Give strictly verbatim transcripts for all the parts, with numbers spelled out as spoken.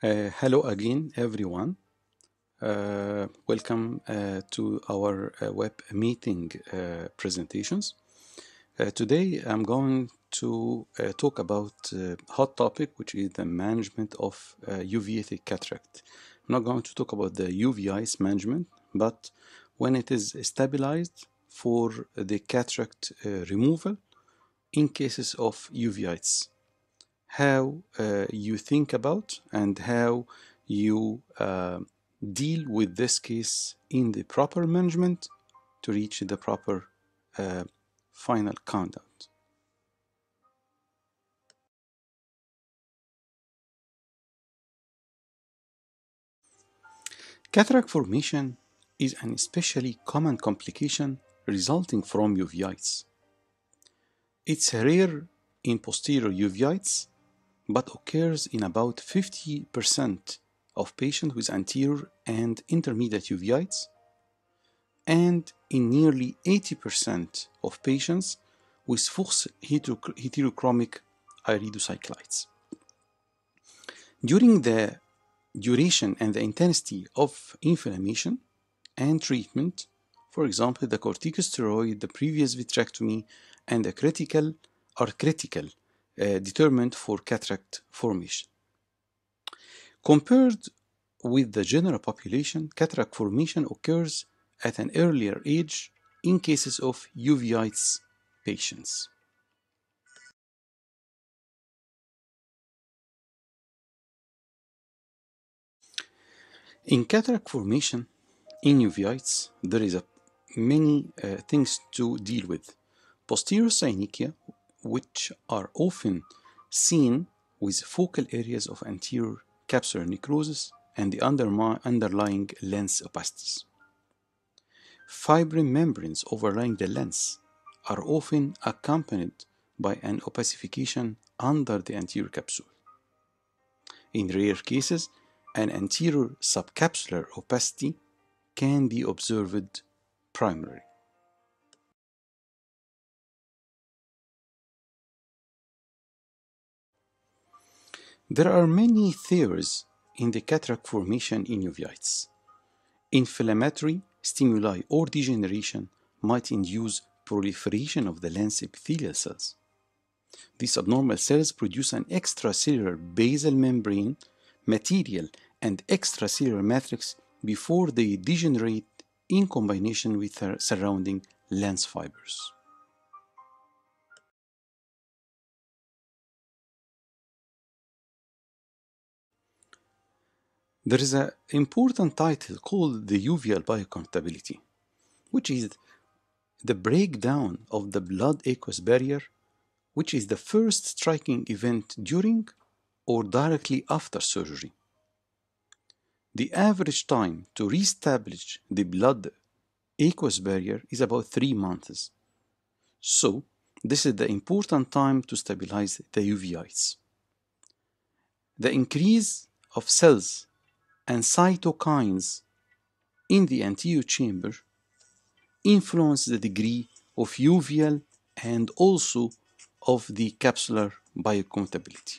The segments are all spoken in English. Uh, hello again, everyone. Uh, welcome uh, to our uh, web meeting uh, presentations. Uh, today I'm going to uh, talk about a uh, hot topic, which is the management of uh, uveitic cataract. I'm not going to talk about the uveitis management, but when it is stabilized for the cataract uh, removal in cases of uveitis. How uh, you think about and how you uh, deal with this case in the proper management to reach the proper uh, final conduct. Cataract formation is an especially common complication resulting from uveitis. It's rare in posterior uveitis, but occurs in about fifty percent of patients with anterior and intermediate uveitis, and in nearly eighty percent of patients with Fuchs' heterochromic iridocyclitis. During the duration and the intensity of inflammation and treatment, for example, the corticosteroid, the previous vitrectomy, and the critical are critical Uh, determinant for cataract formation. Compared with the general population, cataract formation occurs at an earlier age in cases of uveitis patients. In cataract formation in uveitis, there is a, many uh, things to deal with. Posterior synechia, which are often seen with focal areas of anterior capsular necrosis and the underlying lens opacities. Fibrin membranes overlying the lens are often accompanied by an opacification under the anterior capsule. In rare cases, an anterior subcapsular opacity can be observed primarily. There are many theories in the cataract formation in uveitis. Inflammatory stimuli or degeneration might induce proliferation of the lens epithelial cells. These abnormal cells produce an extracellular basal membrane material and extracellular matrix before they degenerate in combination with their surrounding lens fibers. There is an important title called the uveal biocompatibility, which is the breakdown of the blood aqueous barrier, which is the first striking event during or directly after surgery. The average time to reestablish the blood aqueous barrier is about three months. So, this is the important time to stabilize the uveitis. The increase of cells and cytokines in the anterior chamber influence the degree of uveal and also of the capsular biocompatibility.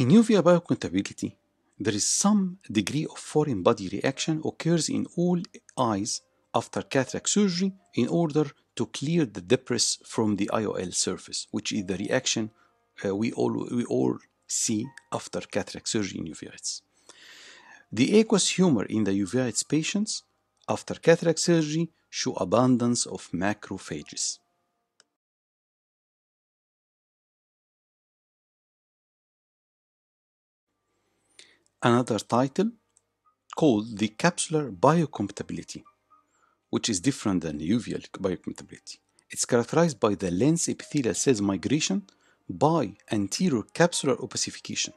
In uveal biocompatibility, there is some degree of foreign body reaction occurs in all eyes after cataract surgery in order to clear the debris from the I O L surface, which is the reaction uh, we, all, we all see after cataract surgery in uveitis. The aqueous humor in the uveitis patients after cataract surgery show abundance of macrophages. Another title called the capsular biocompatibility, which is different than uveal biocompatibility. It's characterized by the lens epithelial cells migration by anterior capsular opacification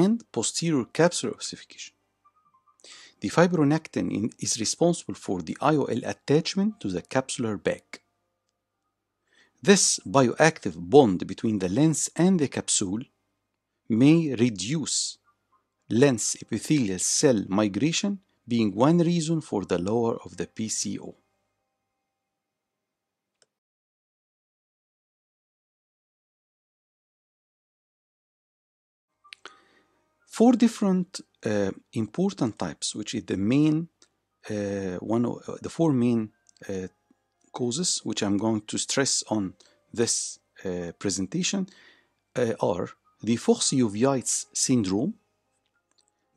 and posterior capsular opacification. The fibronectin is responsible for the I O L attachment to the capsular bag. This bioactive bond between the lens and the capsule may reduce lens epithelial cell migration, being one reason for the lower of the P C O. four different uh, important types, which is the main uh, one of the four main uh, causes, which I'm going to stress on this uh, presentation, uh, are the Fuchs' uveitis syndrome,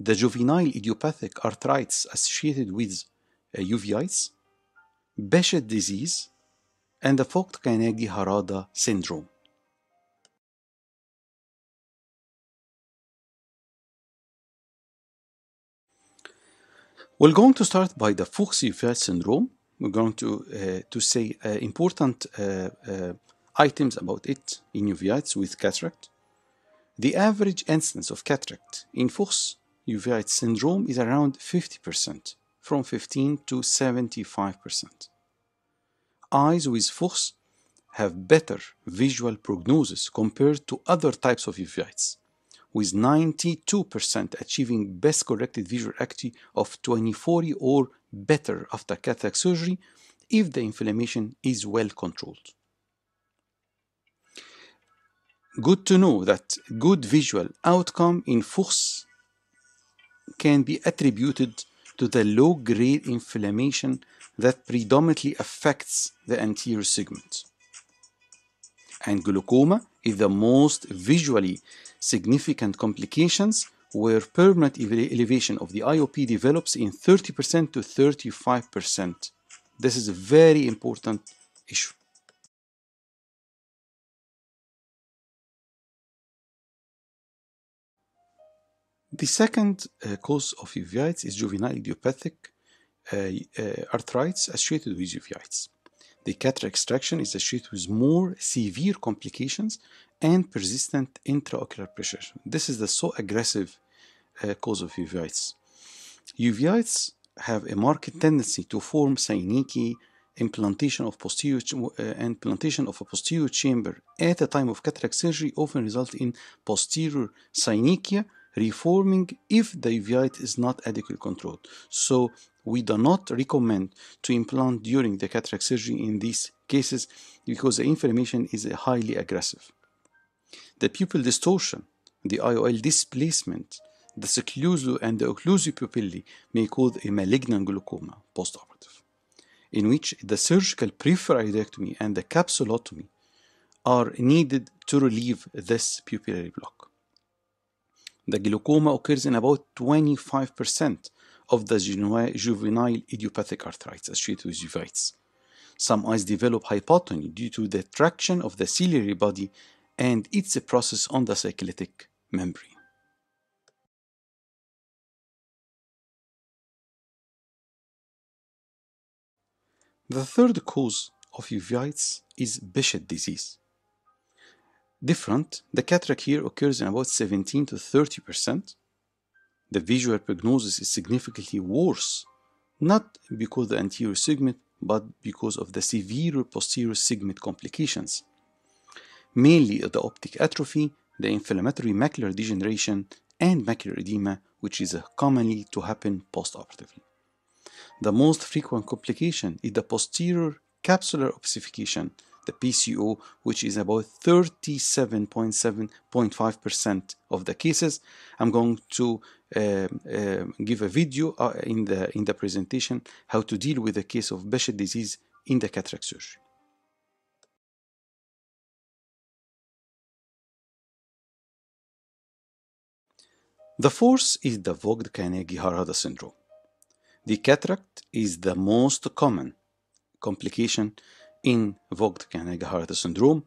the juvenile idiopathic arthritis associated with uh, uveitis, Behçet's disease, and the Vogt-Koyanagi-Harada syndrome. We're going to start by the Fuchs' uveitis syndrome. We're going to, uh, to say uh, important uh, uh, items about it in uveitis with cataract. The average incidence of cataract in Fuchs' uveitis syndrome is around fifty percent, from fifteen to seventy-five percent. Eyes with Fuchs have better visual prognosis compared to other types of uveitis, with ninety-two percent achieving best corrected visual acuity of twenty forty or better after cataract surgery if the inflammation is well controlled. Good to know that good visual outcome in Fuchs can be attributed to the low-grade inflammation that predominantly affects the anterior segment. And glaucoma is the most visually significant complications, where permanent elevation of the I O P develops in thirty percent to thirty-five percent. This is a very important issue. The second uh, cause of uveitis is juvenile idiopathic uh, uh, arthritis associated with uveitis. The cataract extraction is associated with more severe complications and persistent intraocular pressure. This is the so aggressive uh, cause of uveitis. Uveitis have a marked tendency to form synechia, implantation of posterior uh, implantation of a posterior chamber at the time of cataract surgery often result in posterior synechia reforming if the uveitis is not adequately controlled. So we do not recommend to implant during the cataract surgery in these cases because the inflammation is highly aggressive. The pupil distortion, the I O L displacement, the seclusive and the occlusive pupillae may cause a malignant glaucoma postoperative, in which the surgical peripheral iridectomy and the capsulotomy are needed to relieve this pupillary block. The glaucoma occurs in about twenty-five percent of the juvenile idiopathic arthritis associated with uveitis. Some eyes develop hypotony due to the traction of the ciliary body and its process on the cyclitic membrane. The third cause of uveitis is Behçet's disease. Different, the cataract here occurs in about seventeen to thirty percent. The visual prognosis is significantly worse, not because of the anterior segment, but because of the severe posterior segment complications, mainly the optic atrophy, the inflammatory macular degeneration, and macular edema, which is commonly to happen postoperatively. The most frequent complication is the posterior capsular ossification, the P C O, which is about thirty-seven point seven point five percent of the cases. I'm going to uh, uh, give a video uh, in the in the presentation how to deal with the case of Behçet's disease in the cataract surgery. The fourth is the Vogt-Koyanagi-Harada syndrome. The cataract is the most common complication in Vogt-Koyanagi-Harada syndrome,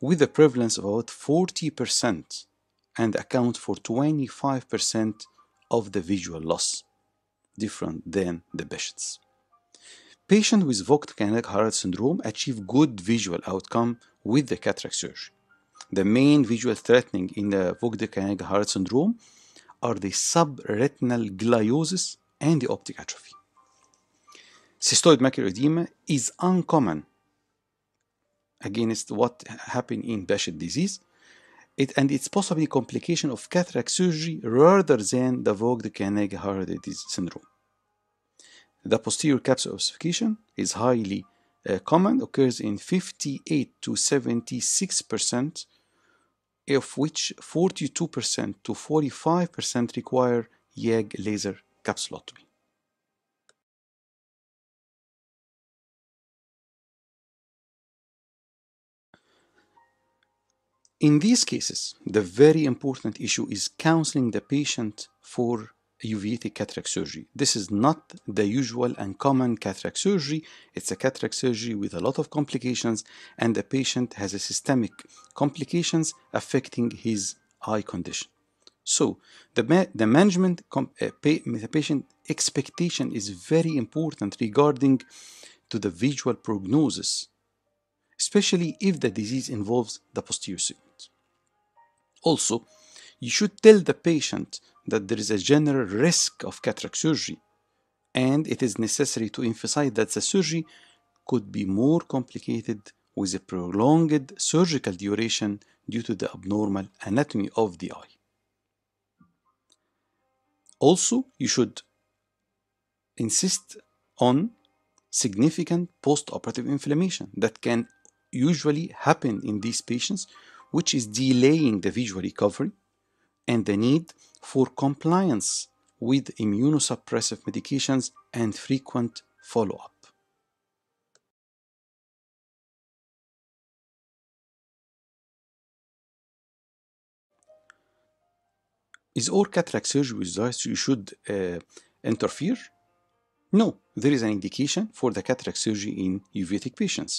with a prevalence of about forty percent and account for twenty-five percent of the visual loss, different than the Behçet's. Patients with Vogt-Koyanagi-Harada syndrome achieve good visual outcome with the cataract surgery. The main visual threatening in the Vogt-Koyanagi-Harada syndrome are the subretinal gliosis and the optic atrophy. Cystoid macular edema is uncommon against what happened in Behçet's disease, it, and it's possibly a complication of cataract surgery rather than the Vogt-Koyanagi-Harada syndrome. The posterior capsular ossification is highly uh, common, occurs in fifty-eight to seventy-six percent of which forty-two percent to forty-five percent require Y A G laser capsulotomy. In these cases, the very important issue is counseling the patient for uveitic cataract surgery. This is not the usual and common cataract surgery. It's a cataract surgery with a lot of complications, and the patient has a systemic complications affecting his eye condition. So the, ma the management com uh, pa the patient expectation is very important regarding to the visual prognosis, especially if the disease involves the posterior segment. Also, you should tell the patient that there is a general risk of cataract surgery, and it is necessary to emphasize that the surgery could be more complicated with a prolonged surgical duration due to the abnormal anatomy of the eye. Also, you should insist on significant post-operative inflammation that can usually happen in these patients, which is delaying the visual recovery, and the need for compliance with immunosuppressive medications and frequent follow-up. Is all cataract surgery with device you should uh, interfere? No, there is an indication for the cataract surgery in uveitic patients.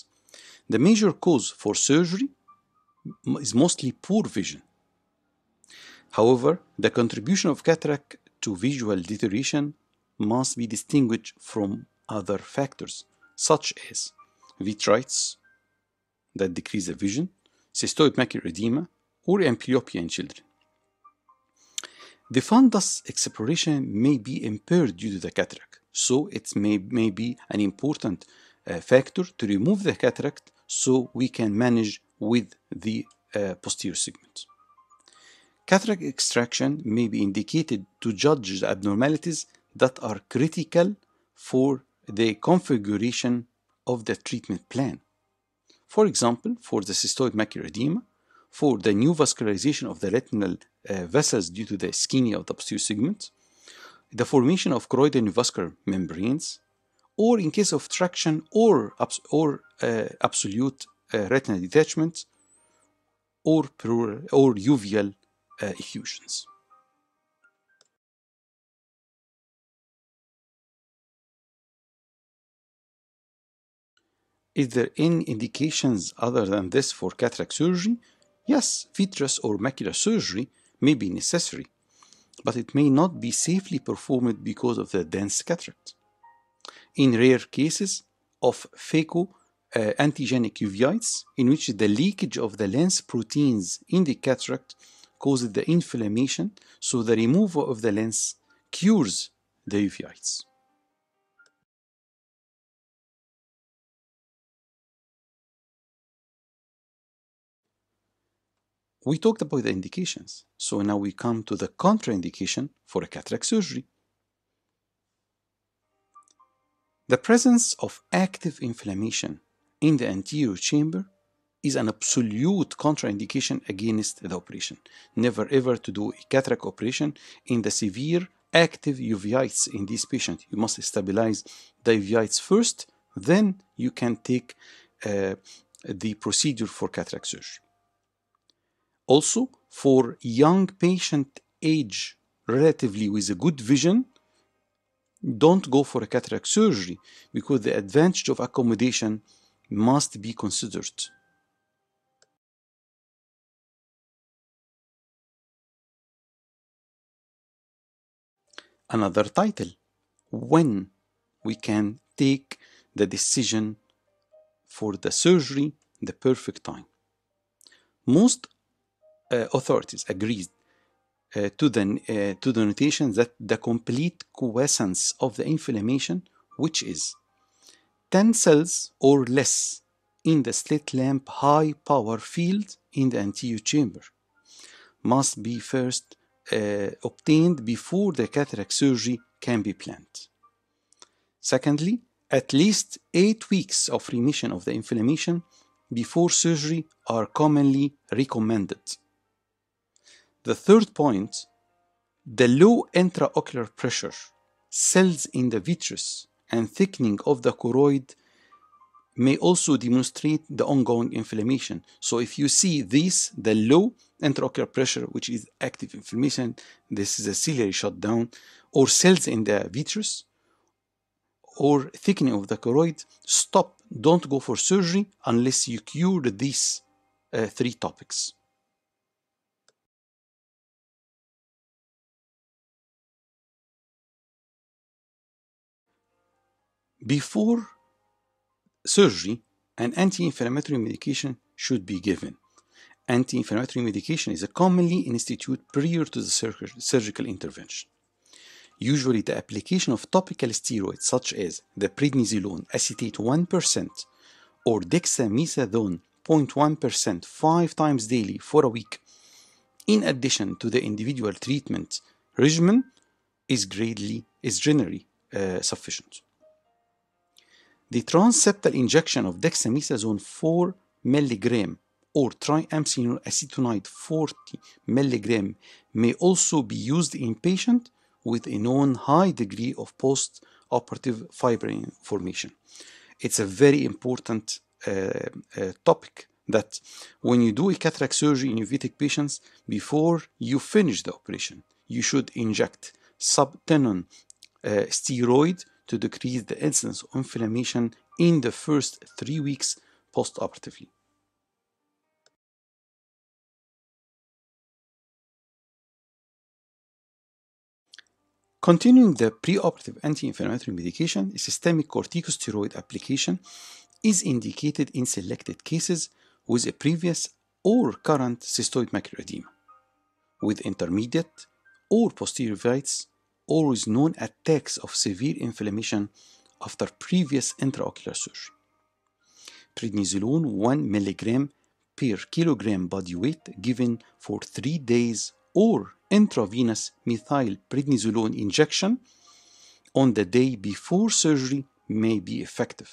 The major cause for surgery is mostly poor vision. However, the contribution of cataract to visual deterioration must be distinguished from other factors, such as vitritis that decrease the vision, cystoid macular edema, or amblyopia in children. The fundus exploration may be impaired due to the cataract, so it may, may be an important uh, factor to remove the cataract so we can manage with the uh, posterior segment. Cataract extraction may be indicated to judge the abnormalities that are critical for the configuration of the treatment plan. For example, for the cystoid macular edema, for the new vascularization of the retinal uh, vessels due to the ischemia of the posterior segment, the formation of choroidal neovascular membranes, or in case of traction or, abs or uh, absolute uh, retinal detachment, or, or uveal Uh, effusions. Is there any indications other than this for cataract surgery? Yes, vitreous or macular surgery may be necessary, but it may not be safely performed because of the dense cataract. In rare cases of phaco uh, antigenic uveitis, in which the leakage of the lens proteins in the cataract causes the inflammation, so the removal of the lens cures the uveitis. We talked about the indications, so now we come to the contraindication for a cataract surgery. The presence of active inflammation in the anterior chamber is an absolute contraindication against the operation. Never ever to do a cataract operation in the severe active uveitis in this patient. You must stabilize the uveitis first, then you can take uh, the procedure for cataract surgery. Also, for young patient age relatively with a good vision, don't go for a cataract surgery because the advantage of accommodation must be considered. Another title, when we can take the decision for the surgery, the perfect time. Most uh, authorities agree uh, to, the, uh, to the notation that the complete quiescence of the inflammation, which is ten cells or less in the slit lamp high power field in the anterior chamber, must be first Uh, obtained before the cataract surgery can be planned. Secondly, at least eight weeks of remission of the inflammation before surgery are commonly recommended. The third point, the low intraocular pressure, cells in the vitreous and thickening of the choroid may also demonstrate the ongoing inflammation. So if you see these, the low intraocular pressure, which is active inflammation, this is a ciliary shutdown, or cells in the vitreous, or thickening of the choroid, stop. Don't go for surgery unless you cure these uh, three topics. Before surgery, an anti-inflammatory medication should be given. Anti-inflammatory medication is commonly instituted prior to the surgical intervention. Usually, the application of topical steroids such as the prednisolone acetate one percent or dexamethasone zero point one percent five times daily for a week, in addition to the individual treatment regimen, is, greatly, is generally uh, sufficient. The transeptal injection of dexamethasone four milligrams or triamcinolone acetonide forty milligrams may also be used in patients with a known high degree of post-operative fibrin formation. It's a very important uh, uh, topic that when you do a cataract surgery in uveitic patients, before you finish the operation, you should inject subtenon uh, steroid to decrease the incidence of inflammation in the first three weeks post-operatively. Continuing the preoperative anti-inflammatory medication, systemic corticosteroid application is indicated in selected cases with a previous or current cystoid macular edema, with intermediate or posterior uveitis, or with known attacks of severe inflammation after previous intraocular surgery. Prednisolone one milligram per kilogram body weight given for three days or intravenous methyl prednisolone injection on the day before surgery may be effective.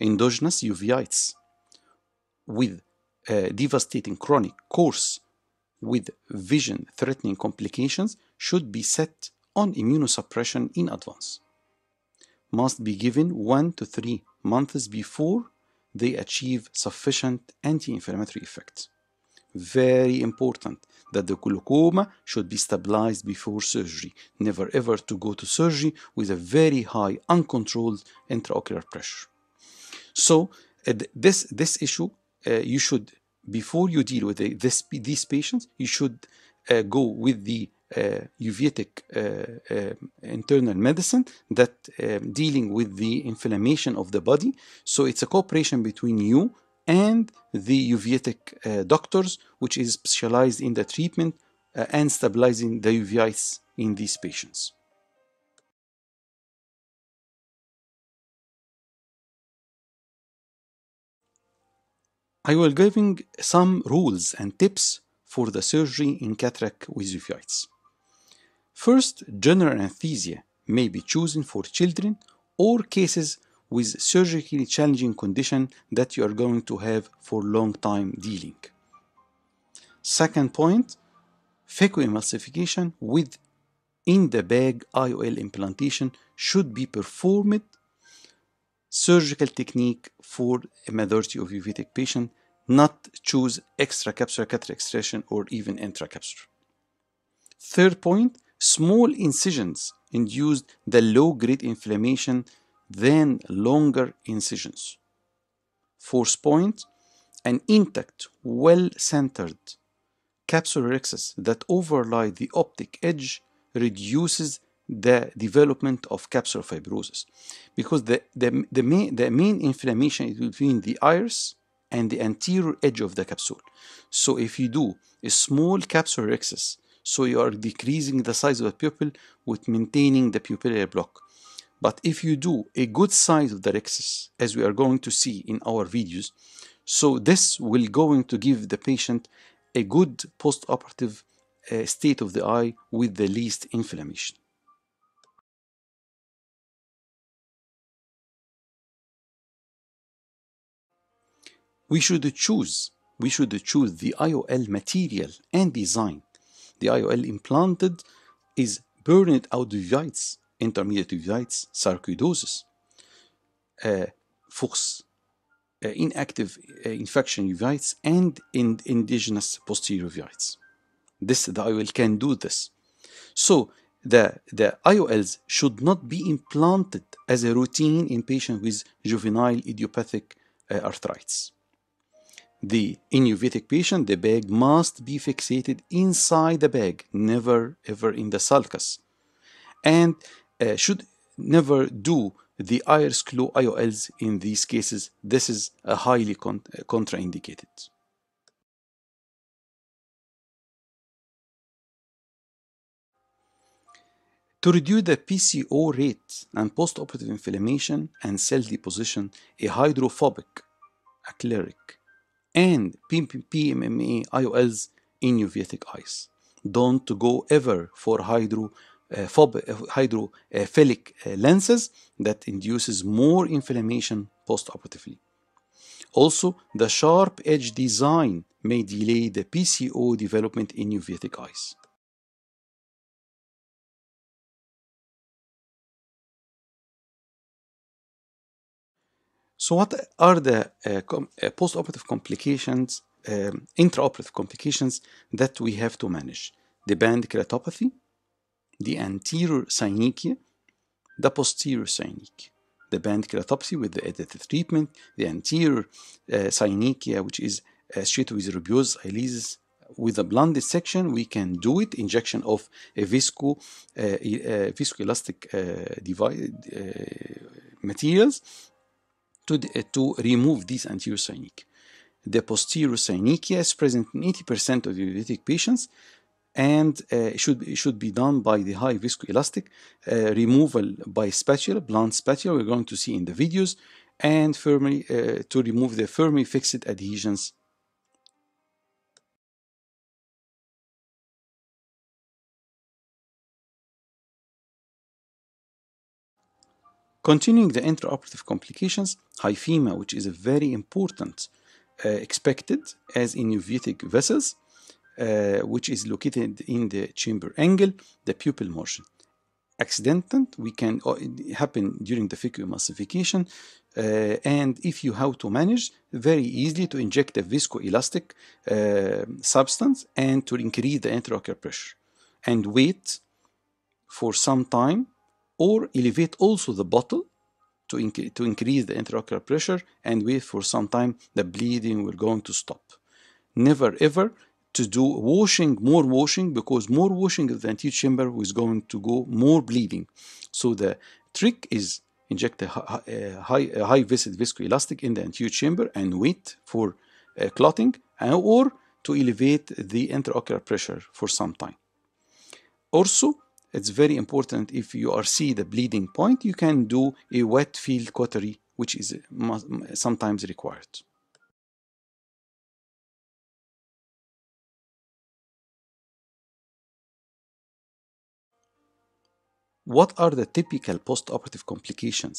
Endogenous uveitis with a devastating chronic course with vision-threatening complications should be set on immunosuppression in advance. Must be given one to three months before they achieve sufficient anti-inflammatory effect. Very important that the glaucoma should be stabilized before surgery. Never ever to go to surgery with a very high uncontrolled intraocular pressure. So uh, this, this issue, uh, you should, before you deal with the, this, these patients, you should uh, go with the uh, uveitic uh, uh, internal medicine that uh, dealing with the inflammation of the body. So it's a cooperation between you and the uveitic uh, doctors, which is specialized in the treatment uh, and stabilizing the uveitis in these patients. I will giving some rules and tips for the surgery in cataract with uveitis. First, general anesthesia may be chosen for children or cases with surgically challenging condition that you are going to have for long time dealing. Second point, phacoemulsification with in the bag I O L implantation should be performed surgical technique for a majority of uveitic patient, not choose extracapsular cataract extraction or even intracapsular. Third point, small incisions induced the low-grade inflammation then longer incisions. Fourth point, an intact, well-centered capsulorhexis that overlie the optic edge reduces the development of capsular fibrosis, because the, the, the, main, the main inflammation is between the iris and the anterior edge of the capsule. So if you do a small capsulorhexis, so you are decreasing the size of the pupil with maintaining the pupillary block. But if you do a good size of the rhexis, as we are going to see in our videos, so this will going to give the patient a good post-operative uh, state of the eye with the least inflammation. We should choose, we should choose the I O L material and design the I O L implanted is burned out uveitis, intermediate uveitis, sarcoidosis, uh, Fuchs uh, inactive uh, infection uveitis, and in indigenous posterior uveitis. This, the I O L can do this. So the, the I O Ls should not be implanted as a routine in patients with juvenile idiopathic uh, arthritis. The uveitic patient, the bag must be fixated inside the bag, never ever in the sulcus, and uh, should never do the iris claw I O Ls in these cases. This is a highly con contraindicated. To reduce the P C O rate and postoperative inflammation and cell deposition, a hydrophobic, acleric, and P M M A I O Ls in uveitic eyes. Don't go ever for hydrophilic uh, hydro, uh, uh, lenses that induces more inflammation postoperatively. Also, the sharp edge design may delay the P C O development in uveitic eyes. So what are the uh, com uh, postoperative complications, um, intraoperative complications that we have to manage? The band keratopathy, the anterior synechia, the posterior synechia. The band keratopathy with the additive treatment, the anterior uh, synechia, which is associated with rubeosis lysis. With a blunt dissection, we can do it. Injection of a visco, uh, uh, viscoelastic uh, device, uh, materials, To, uh, to remove these anterior synechia. The posterior synechia is present in eighty percent of uveitic patients, and uh, should be, should be done by the high viscoelastic uh, removal by spatula, blunt spatula. We're going to see in the videos, and firmly uh, to remove the firmly fixed adhesions. Continuing the intraoperative complications, hyphema, which is a very important uh, expected as in uveitic vessels, uh, which is located in the chamber angle, the pupil motion. Accidental, we can uh, it happen during the phacoemulsification, uh, and if you how to manage, very easily to inject a viscoelastic uh, substance and to increase the intraocular pressure, and wait for some time. Or elevate also the bottle to, inc to increase the intraocular pressure and wait for some time. The bleeding will going to stop. Never ever to do washing, more washing, because more washing of the anterior chamber is going to go more bleeding. So the trick is inject a high, a high, a high viscid viscoelastic in the anterior chamber and wait for uh, clotting, and, or to elevate the intraocular pressure for some time. Also, it's very important if you are see the bleeding point, you can do a wet field cautery, which is sometimes required. What are the typical postoperative complications?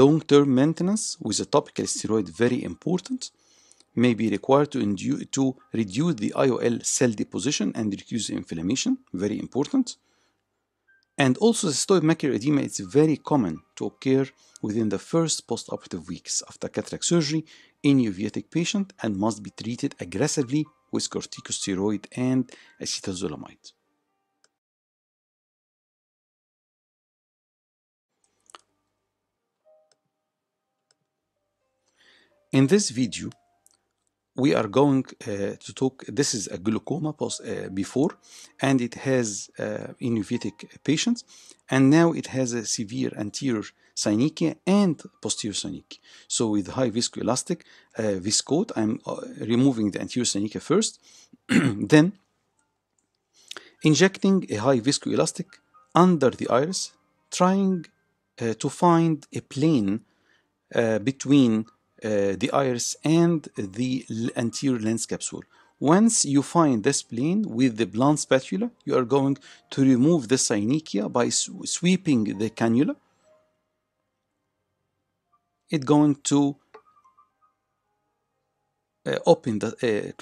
Long-term maintenance with a topical steroid, very important, may be required to, to reduce the I O L cell deposition and reduce inflammation, very important. And also, the cystoid macular edema is very common to occur within the first postoperative weeks after cataract surgery in uveitic patient, and must be treated aggressively with corticosteroid and acetazolamide. In this video, we are going uh, to talk, this is a glaucoma post, uh, before, and it has uh, in uveitic patients, and now it has a severe anterior synechia and posterior synechia. So with high viscoelastic, uh, viscote, I'm uh, removing the anterior synechia first, then injecting a high viscoelastic under the iris, trying uh, to find a plane uh, between Uh, the iris and the anterior lens capsule. Once you find this plane with the blunt spatula, you are going to remove the synechia by sw sweeping the cannula. It's going to uh, open the,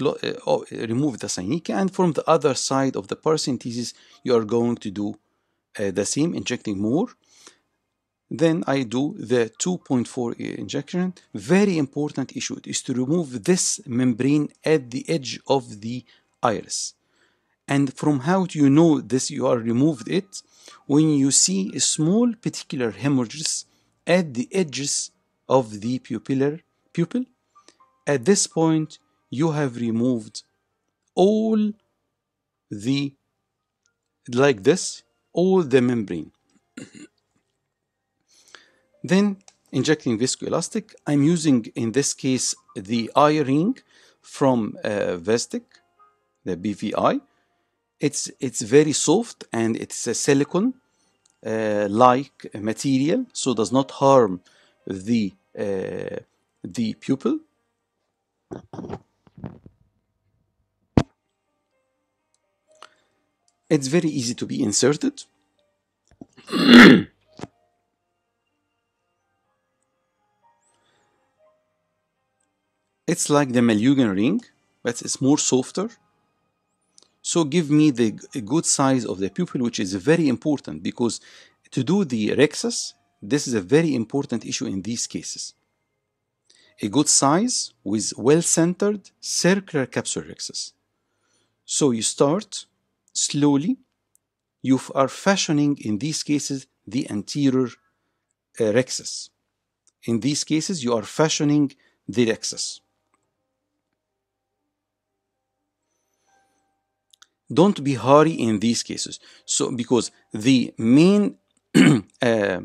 uh, uh, remove the synechia, and from the other side of the paracentesis you are going to do uh, the same, injecting more. Then I do the two point four injection. Very important issue is to remove this membrane at the edge of the iris. And from how do you know this you are removed it? When you see a small particular hemorrhages at the edges of the pupillar pupil, at this point you have removed all the, like this, all the membrane. Then injecting viscoelastic. I'm using in this case the eye ring from uh, Vestic, the B V I. It's, it's very soft and it's a silicone uh, like material, so does not harm the, uh, the pupil. It's very easy to be inserted. It's like the Malyugin ring, but it's more softer. So give me the good size of the pupil, which is very important, because to do the rhexis, this is a very important issue in these cases. A good size with well-centered circular capsulorhexis. So you start slowly. You are fashioning, in these cases, the anterior uh, rhexis. In these cases, you are fashioning the rhexis. Don't be hurry in these cases, so because the main uh, uh,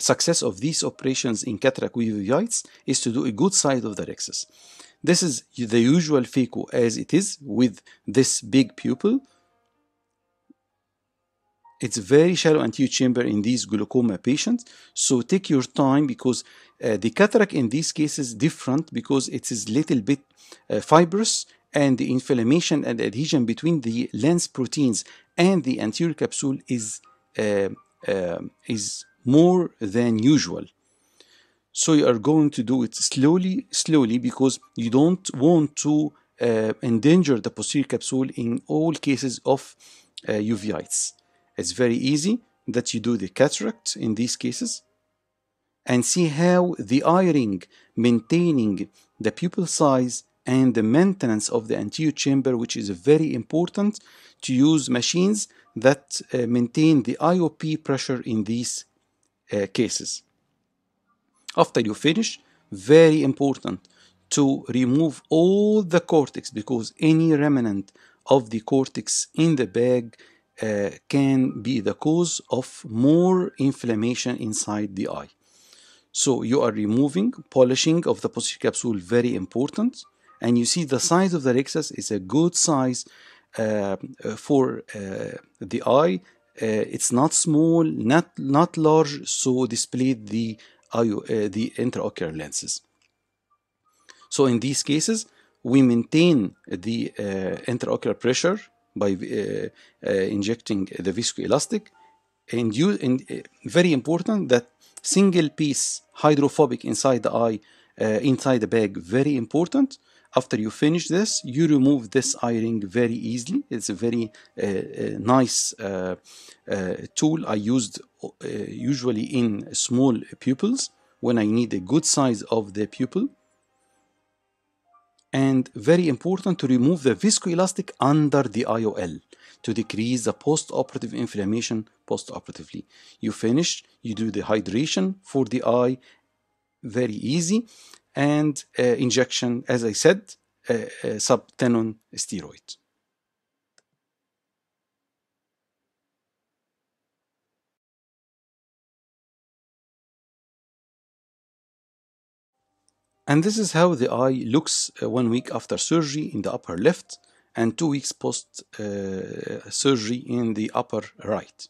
success of these operations in cataract uveitis is to do a good side of the rhexis. This is the usual phaco as it is with this big pupil. It's very shallow anterior chamber in these glaucoma patients, so take your time, because uh, the cataract in these cases is different, because it is little bit uh, fibrous, and the inflammation and adhesion between the lens proteins and the anterior capsule is, uh, uh, is more than usual. So you are going to do it slowly, slowly, because you don't want to uh, endanger the posterior capsule in all cases of uh, uveitis. It's very easy that you do the cataract in these cases, and see how the eye ring maintaining the pupil size and the maintenance of the anterior chamber, which is very important to use machines that uh, maintain the I O P pressure in these uh, cases. After you finish, very important to remove all the cortex, because any remnant of the cortex in the bag uh, can be the cause of more inflammation inside the eye. So you are removing, polishing of the posterior capsule, very important. And you see the size of the rhexis is a good size uh, for uh, the eye. Uh, it's not small, not not large, so display the I O, uh, the intraocular lenses. So in these cases, we maintain the uh, intraocular pressure by uh, uh, injecting the viscoelastic. And, you, and uh, very important that single piece hydrophobic inside the eye, uh, inside the bag, very important. After you finish this, you remove this eye ring very easily. It's a very uh, uh, nice uh, uh, tool I used uh, usually in small pupils when I need a good size of the pupil. And very important to remove the viscoelastic under the I O L to decrease the post-operative inflammation post-operatively. You finish, you do the hydration for the eye, very easy. And uh, injection, as I said, uh, uh, subtenon steroid. And this is how the eye looks uh, one week after surgery in the upper left, and two weeks post uh, surgery in the upper right.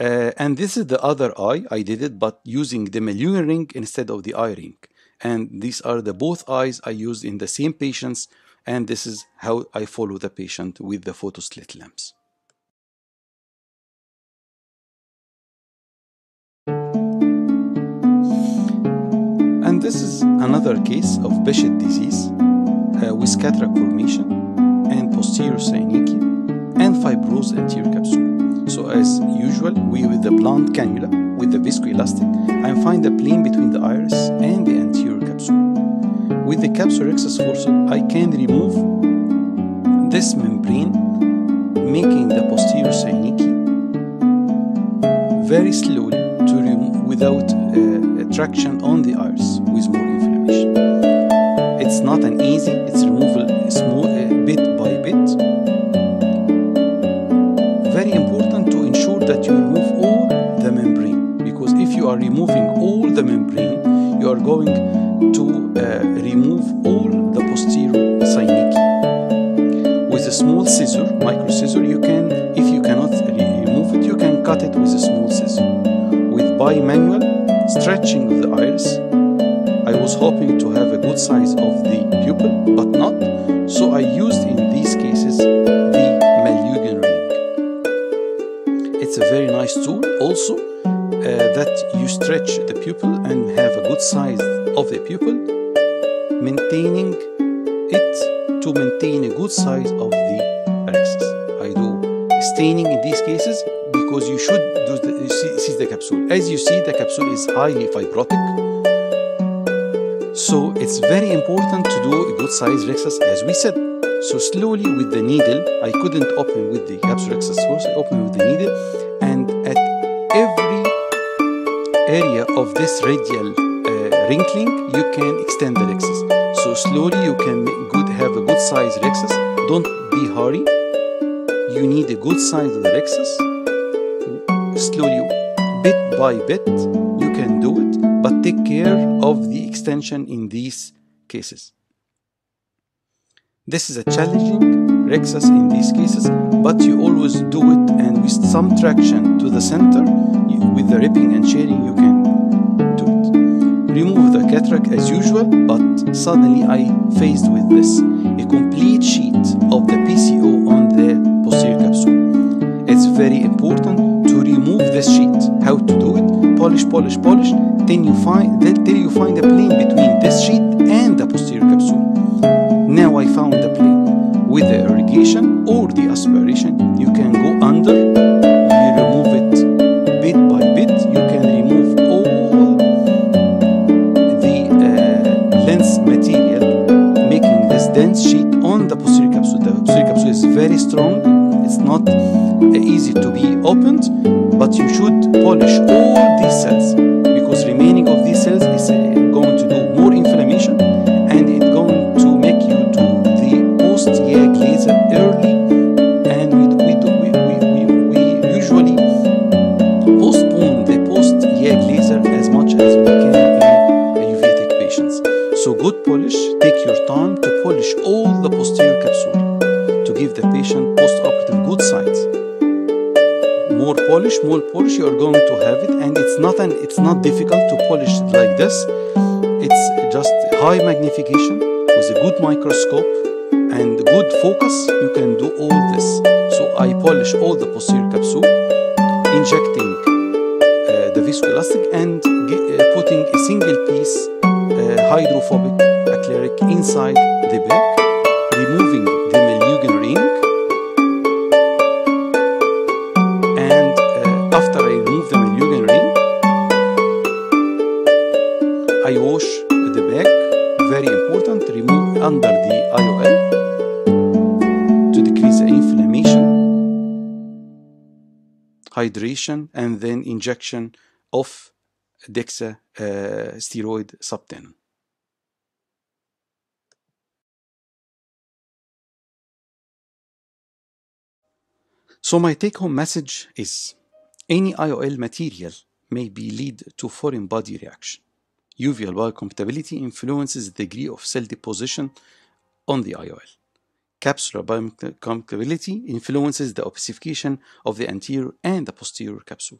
Uh, and this is the other eye. I did it, but using the Malyugin ring instead of the eye ring. And these are the both eyes I used in the same patients, and this is how I follow the patient with the photoslit lamps. And this is another case of Behçet's disease. uh, with cataract formation and posterior synechia and fibrosed anterior capsule. So as usual, we with the blunt cannula with the viscoelastic and find the plane between the iris and the anterior capsule. With the capsulorhexis forceps, I can remove this membrane, making the posterior synechia very slowly to remove without uh, traction on the iris with more inflammation. It's not an easy, it's removal small, uh, bit by bit. Very important to ensure that you remove all the membrane, because if you are removing all the membrane, you are going to uh, remove all the posterior synechia. With a small scissor, micro scissor, you can, if you cannot remove it, you can cut it with a small scissor. With bimanual stretching of the iris, I was hoping to have a good size of the pupil, but not, so I used in these cases the Malyugin ring. It's a very nice tool also uh, that you stretch the pupil and have a good size of the pupil, maintaining it to maintain a good size of the axis. I do staining in these cases because you should do the, you see, see the capsule. As you see, the capsule is highly fibrotic. So it's very important to do a good size rexus as we said. So slowly with the needle, I couldn't open with the capsulorhexis forceps, I opened with the needle, and at every area of this radial uh, wrinkling, you can extend the rexus. So slowly you can make good, have a good size rexus. Don't be hurry. You need a good size of the rexus. Slowly, bit by bit, you can do it, but take care of the extension in these cases. This is a challenging rexus in these cases, but you always do it, and with some traction to the center, you, with the ripping and shearing, you can do it. Remove the cataract as usual, but suddenly I faced with this, a complete sheet of the P C O on the posterior capsule. It's very important to remove this sheet. How to do it? Polish, polish, polish. Then you find, till you find a plane between this sheet and the posterior capsule. Now I found the plane. With the irrigation or the aspiration, you can go under, you remove it bit by bit, you can remove all the uh, lens material, making this dense sheet on the posterior capsule. The posterior capsule is very strong, it's not easy to be opened, but you should polish all these cells. Remaining of these cells is uh, going to do more inflammation, and it's going to make you do the post Y A G laser early, and we do, we, do, we, we, we, we usually postpone the post Y A G laser as much as we can in uveitic patients. So good polish, take your time to polish all the posterior capsule to give the patient post-operative good sight. More polish, more polish, you are going to have it, and it's not an, it's not difficult to polish it like this. It's just high magnification with a good microscope and good focus. You can do all this. So I polish all the posterior capsule, injecting uh, the viscoelastic and uh, putting a single piece uh, hydrophobic acleric inside the bag, removing the Malyugin ring. I wash the back, very important, remove under the I O L to decrease the inflammation, hydration, and then injection of dexa uh, steroid subtenon. So my take-home message is, any I O L material may be lead to foreign body reaction. Uveal biocompatibility influences the degree of cell deposition on the I O L. Capsular biocompatibility influences the opacification of the anterior and the posterior capsule.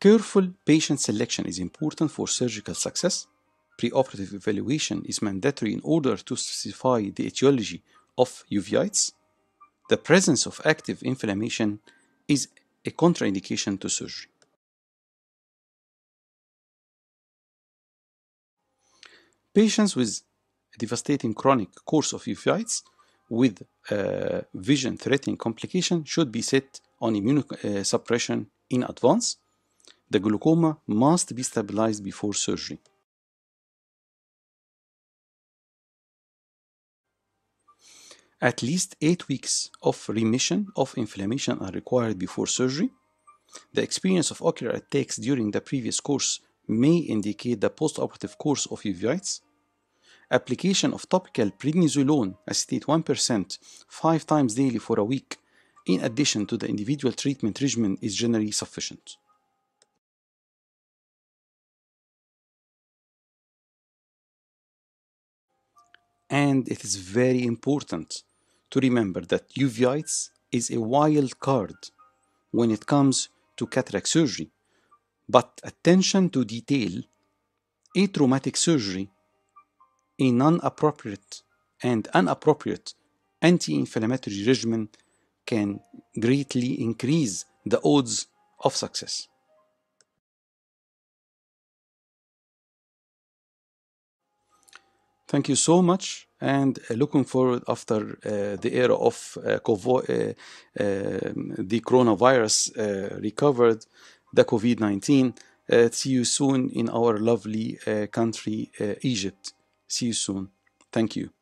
Careful patient selection is important for surgical success. Preoperative evaluation is mandatory in order to specify the etiology of uveitis. The presence of active inflammation is a contraindication to surgery. Patients with a devastating chronic course of uveitis with uh, vision-threatening complication should be set on immunosuppression in advance. The glaucoma must be stabilized before surgery. At least eight weeks of remission of inflammation are required before surgery. The experience of ocular attacks during the previous course may indicate the postoperative course of uveitis. Application of topical prednisolone acetate one percent five times daily for a week in addition to the individual treatment regimen is generally sufficient. And it is very important to remember that uveitis is a wild card when it comes to cataract surgery, but attention to detail, a traumatic surgery, a non-appropriate and inappropriate anti-inflammatory regimen can greatly increase the odds of success. Thank you so much, and looking forward after uh, the era of uh, COVID, uh, uh, the coronavirus uh, recovered, the COVID nineteen. Uh, see you soon in our lovely uh, country, uh, Egypt. See you soon. Thank you.